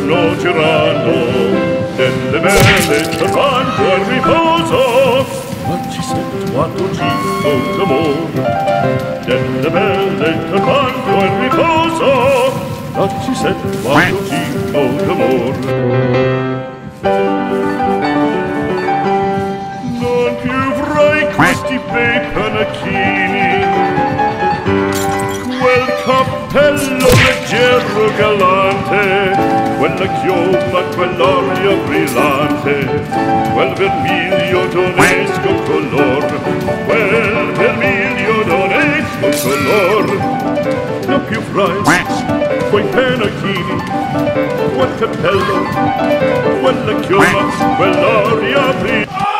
Nocerano, nelle belle turbante al riposo, ma ci sento attorcito un amor. Nelle belle turbante al riposo, ma ci sento attorcito un amor. Non più vorrei questi bei panacchini, quel cappello leggero galante, quella chioma, quell'olio brillante, quel vermiglio donesco color, quel vermiglio donesco color. Non più frais, quei penachini, quel cappello, quella chioma, quell'olio brillante.